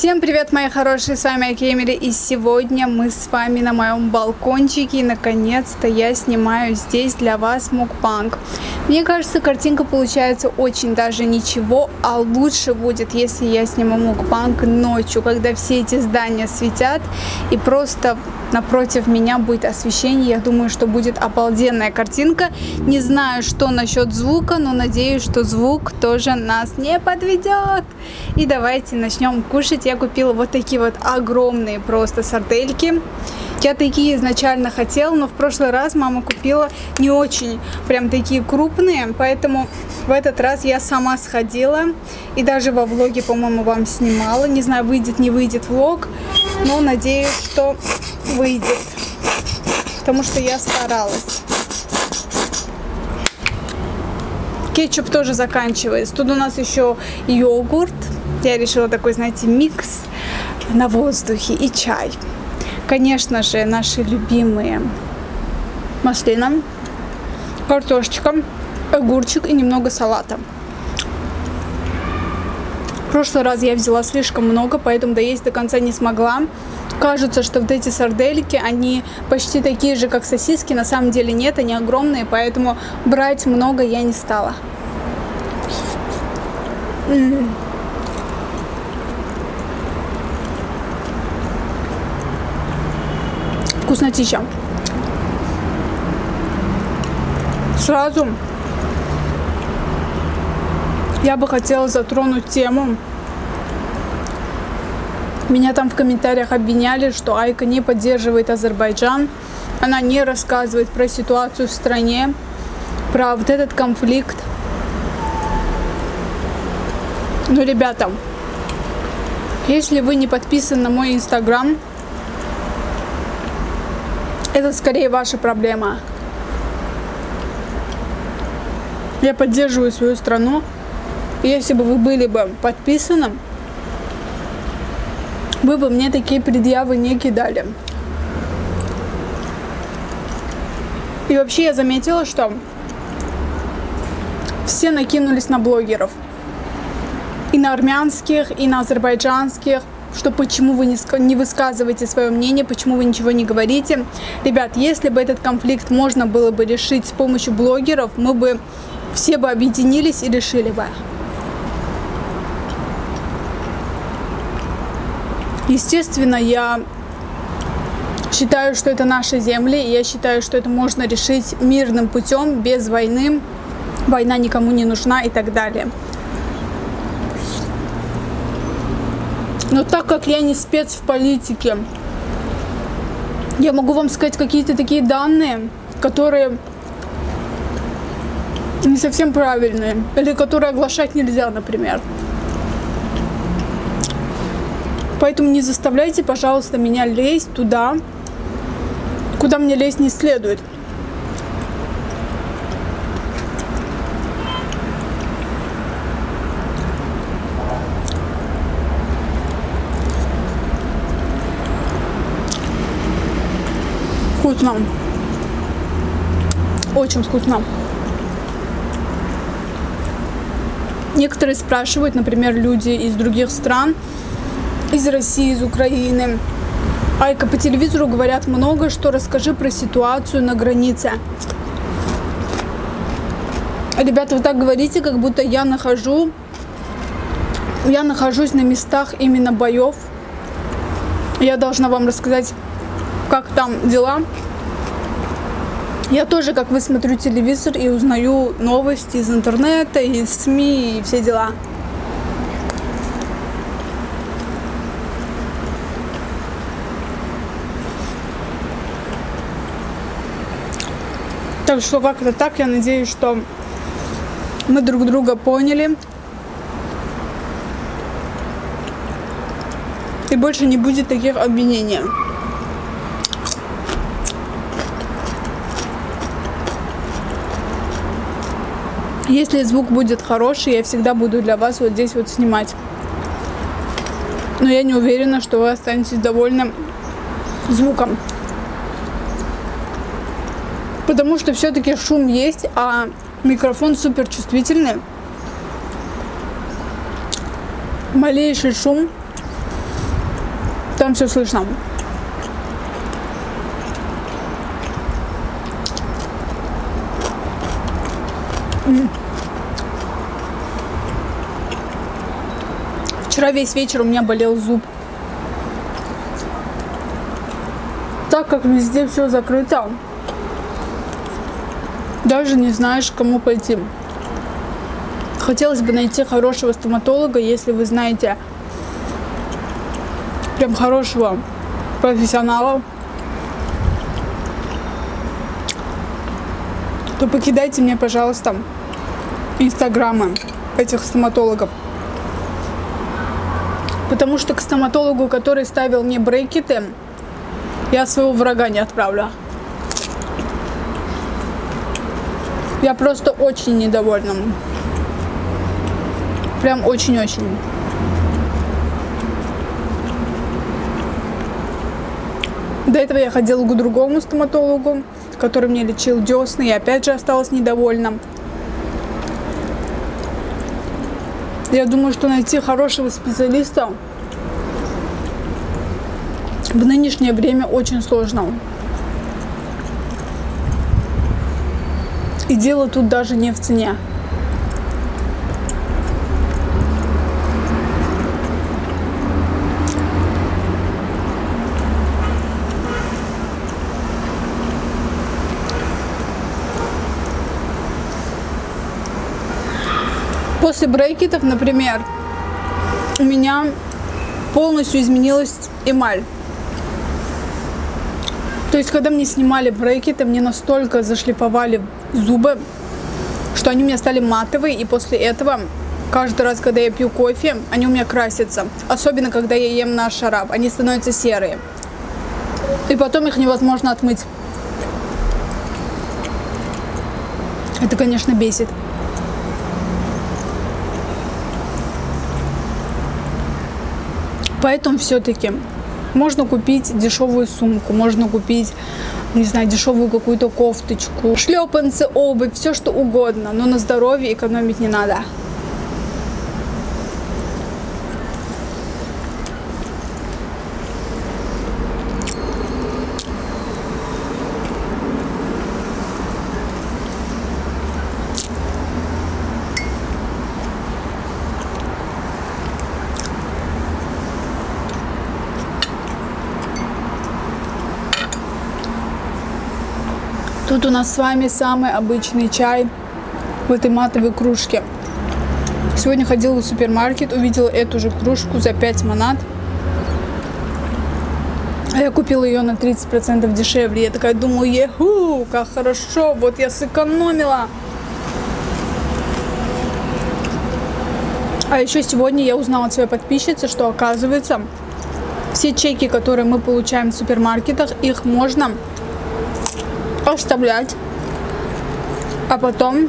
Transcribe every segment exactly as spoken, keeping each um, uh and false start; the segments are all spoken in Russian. Всем привет, мои хорошие, с вами Айка Эмилли, и сегодня мы с вами на моем балкончике, и наконец-то я снимаю здесь для вас мукбанг. Мне кажется, картинка получается очень даже ничего, а лучше будет, если я сниму мукбанг ночью, когда все эти здания светят, и просто напротив меня будет освещение. Я думаю, что будет обалденная картинка. Не знаю, что насчет звука, но надеюсь, что звук тоже нас не подведет. И давайте начнем кушать. Я купила вот такие вот огромные просто сардельки. Я такие изначально хотела, но в прошлый раз мама купила не очень прям такие крупные, поэтому в этот раз я сама сходила и даже во влоге, по-моему, вам снимала. Не знаю, выйдет, не выйдет влог, но надеюсь, что выйдет, потому что я старалась. Кетчуп тоже заканчивается. Тут у нас еще йогурт. Я решила такой, знаете, микс на воздухе и чай. Конечно же, наши любимые маслина, картошечка, огурчик и немного салата. В прошлый раз я взяла слишком много, поэтому доесть до конца не смогла. Кажется, что вот эти сардельки, они почти такие же, как сосиски. На самом деле нет, они огромные, поэтому брать много я не стала. М-м-м. Вкуснотища. Сразу я бы хотела затронуть тему. Меня там в комментариях обвиняли, что Айка не поддерживает Азербайджан. Она не рассказывает про ситуацию в стране, про вот этот конфликт. Ну, ребята, если вы не подписаны на мой инстаграм, это скорее ваша проблема. Я поддерживаю свою страну. Если бы вы были бы подписаны, вы бы мне такие предъявы не кидали. И вообще я заметила, что все накинулись на блогеров. И на армянских, и на азербайджанских. Что почему вы не высказываете свое мнение, почему вы ничего не говорите. Ребят, если бы этот конфликт можно было бы решить с помощью блогеров, мы бы все бы объединились и решили бы. Естественно, я считаю, что это наши земли, и я считаю, что это можно решить мирным путем, без войны. Война никому не нужна и так далее. Но так как я не спец в политике, я могу вам сказать какие-то такие данные, которые не совсем правильные, или которые оглашать нельзя, например. Поэтому не заставляйте, пожалуйста, меня лезть туда, куда мне лезть не следует. Вкусно. Очень вкусно. Некоторые спрашивают, например, люди из других стран, из России, из Украины. Айка, по телевизору говорят много, что расскажи про ситуацию на границе. Ребята, вы так говорите, как будто я нахожу, я нахожусь на местах именно боев. Я должна вам рассказать, как там дела. Я тоже, как вы, смотрю телевизор и узнаю новости из интернета, из СМИ и все дела. Так что как-то так. Я надеюсь, что мы друг друга поняли. И больше не будет таких обвинений. Если звук будет хороший, я всегда буду для вас вот здесь вот снимать. Но я не уверена, что вы останетесь довольны звуком. Потому что все-таки шум есть, а микрофон супер чувствительный. Малейший шум Там все слышно. Вчера весь вечер у меня болел зуб. Так как везде все закрыто, даже не знаешь, к кому пойти. Хотелось бы найти хорошего стоматолога, если вы знаете прям хорошего профессионала, то покидайте мне, пожалуйста, инстаграмы этих стоматологов. Потому что к стоматологу, который ставил мне брекеты, я своего врага не отправлю. Я просто очень недовольна. Прям очень-очень. До этого я ходила к другому стоматологу, который мне лечил десны, и опять же осталась недовольна. Я думаю, что найти хорошего специалиста в нынешнее время очень сложно. И дело тут даже не в цене. После брекетов, например, у меня полностью изменилась эмаль. То есть, когда мне снимали брекеты, мне настолько зашлифовали зубы, что они у меня стали матовые, и после этого каждый раз, когда я пью кофе, они у меня красятся. Особенно, когда я ем наш шарап, они становятся серые. И потом их невозможно отмыть. Это, конечно, бесит. Поэтому все-таки можно купить дешевую сумку, можно купить, не знаю, дешевую какую-то кофточку, шлепанцы, обувь, все что угодно, но на здоровье экономить не надо. Тут у нас с вами самый обычный чай в этой матовой кружке. Сегодня ходила в супермаркет, увидела эту же кружку за пять манат. А я купила ее на тридцать процентов дешевле. Я такая думаю, еху, как хорошо, вот я сэкономила. А еще сегодня я узнала от своей подписчицы, что оказывается, все чеки, которые мы получаем в супермаркетах, их можно оставлять, а потом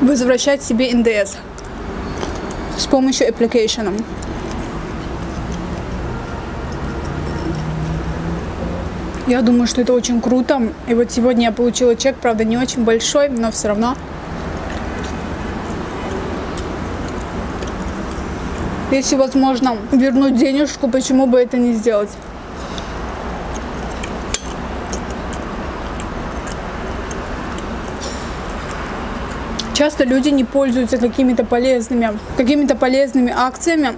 возвращать себе эн дэ эс с помощью application. Я думаю, что это очень круто. И вот сегодня я получила чек, правда, не очень большой, но все равно. Если возможно вернуть денежку, почему бы это не сделать? Часто люди не пользуются какими-то полезными, какими-то полезными акциями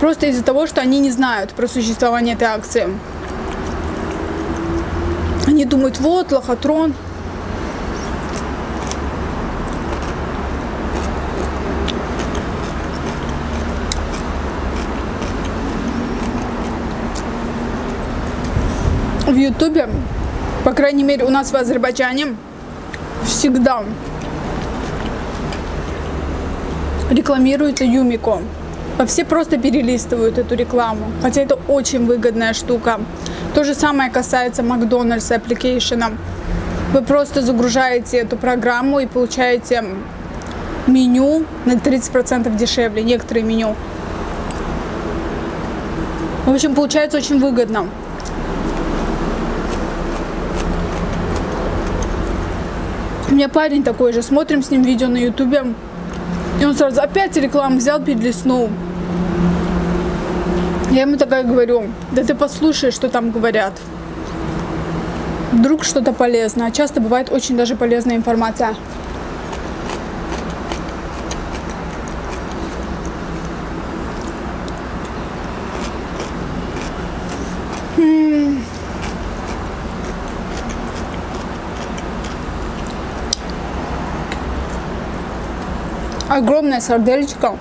просто из-за того, что они не знают про существование этой акции. Они думают, вот, лохотрон. В Ютубе, по крайней мере, у нас в Азербайджане всегда рекламируется Umico. А все просто перелистывают эту рекламу. Хотя это очень выгодная штука. То же самое касается McDonald's application. Вы просто загружаете эту программу и получаете меню на тридцать процентов дешевле. Некоторые меню. В общем, получается очень выгодно. У меня парень такой же. Смотрим с ним видео на ютубе. И он сразу опять рекламу взял, перелистнул. Я ему такая говорю: да ты послушай, что там говорят. Вдруг что-то полезное. Часто бывает очень даже полезная информация. Огромная сардельчика.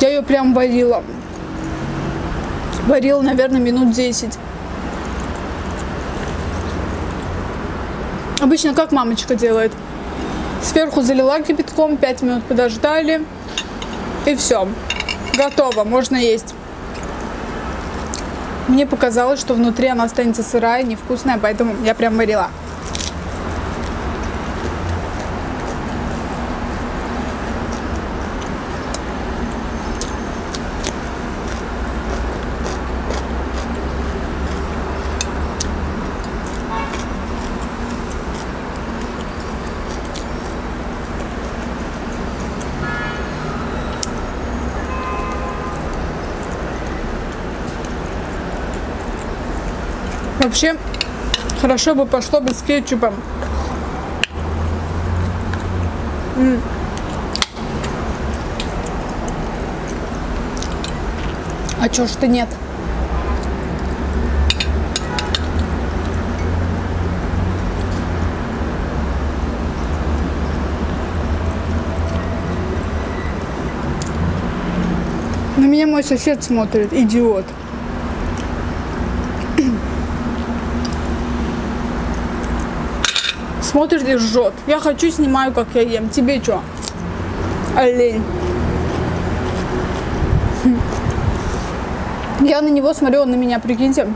Я ее прям варила. Варила, наверное, минут десять. Обычно как мамочка делает. Сверху залила кипятком, пять минут подождали. И все. Готово, можно есть. Мне показалось, что внутри она останется сырая, невкусная, поэтому я прям варила. Вообще, хорошо бы пошло бы с кетчупом. М-м. А чё ж ты нет? На меня мой сосед смотрит, идиот. Смотрит и жжет. Я хочу, снимаю, как я ем. Тебе что? Олень. Я на него смотрю, он на меня, прикиньте.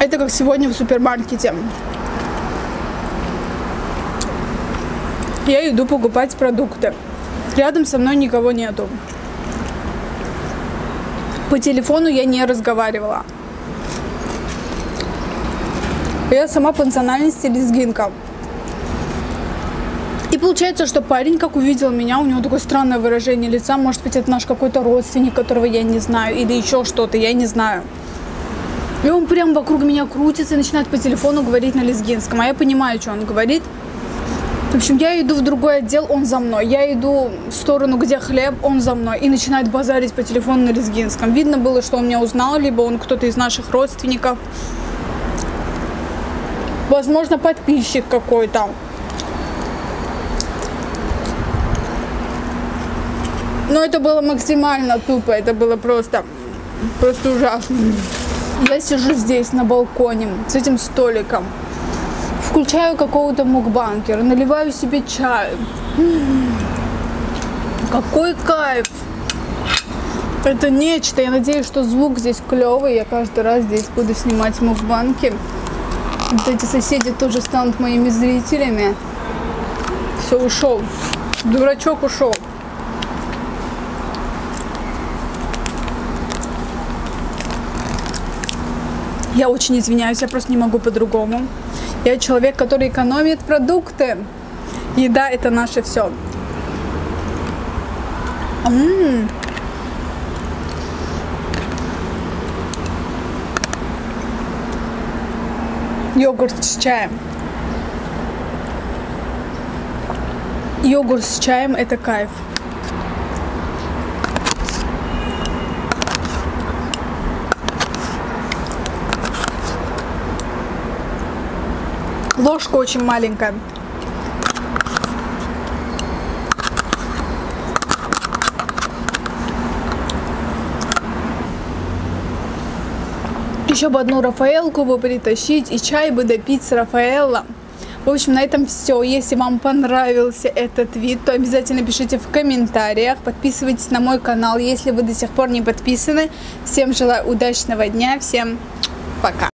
Это как сегодня в супермаркете. Я иду покупать продукты. Рядом со мной никого нету. По телефону я не разговаривала. Я сама по национальности лезгинка. И получается, что парень, как увидел меня, у него такое странное выражение лица. Может быть, это наш какой-то родственник, которого я не знаю. Или еще что-то, я не знаю. И он прям вокруг меня крутится и начинает по телефону говорить на лезгинском. А я понимаю, что он говорит. В общем, я иду в другой отдел, он за мной. Я иду в сторону, где хлеб, он за мной. И начинает базарить по телефону на лезгинском. Видно было, что он меня узнал, либо он кто-то из наших родственников. Возможно, подписчик какой-то. Но это было максимально тупо, это было просто, просто ужасно. Я сижу здесь, на балконе, с этим столиком. Включаю какого-то мукбанкера, наливаю себе чай. М-м-м. Какой кайф! Это нечто. Я надеюсь, что звук здесь клевый. Я каждый раз здесь буду снимать мукбанки. Вот эти соседи тоже станут моими зрителями. Все, ушел. Дурачок ушел. Я очень извиняюсь, я просто не могу по-другому. Я человек, который экономит продукты. Еда – это наше все. М-м-м. Йогурт с чаем. Йогурт с чаем – это кайф. Ложка очень маленькая. Еще бы одну Рафаэлку бы притащить и чай бы допить с Рафаэлло. В общем, на этом все. Если вам понравился этот вид, то обязательно пишите в комментариях. Подписывайтесь на мой канал, если вы до сих пор не подписаны. Всем желаю удачного дня. Всем пока.